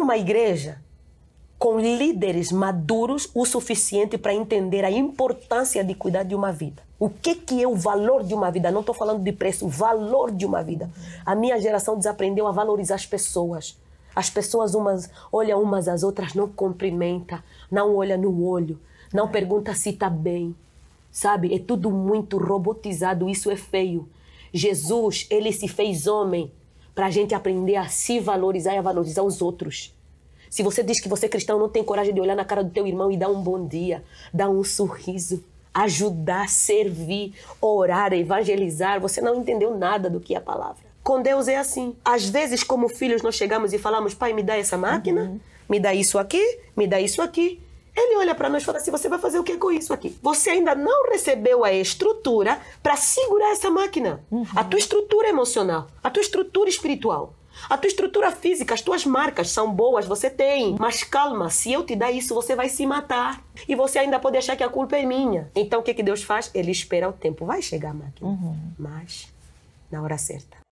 uma igreja com líderes maduros o suficiente para entender a importância de cuidar de uma vida. O que é o valor de uma vida? Não estou falando de preço, o valor de uma vida. A minha geração desaprendeu a valorizar as pessoas. As pessoas olham umas às outras, não cumprimenta, não olha no olho, não pergunta se está bem. Sabe, é tudo muito robotizado, isso é feio. Jesus, ele se fez homem para a gente aprender a se valorizar e a valorizar os outros. Se você diz que você é cristão, não tem coragem de olhar na cara do teu irmão e dar um bom dia, dar um sorriso, ajudar, servir, orar, evangelizar, você não entendeu nada do que é a palavra. Com Deus é assim. Às vezes, como filhos, nós chegamos e falamos, pai, me dá essa máquina, me dá isso aqui, me dá isso aqui. Ele olha para nós e fala assim, você vai fazer o que com isso aqui? Você ainda não recebeu a estrutura para segurar essa máquina. A tua estrutura emocional, a tua estrutura espiritual. A tua estrutura física, as tuas marcas são boas, você tem. Mas calma, se eu te dar isso, você vai se matar. E você ainda pode achar que a culpa é minha. Então o que Deus faz? Ele espera o tempo. Vai chegar a máquina. Mas na hora certa.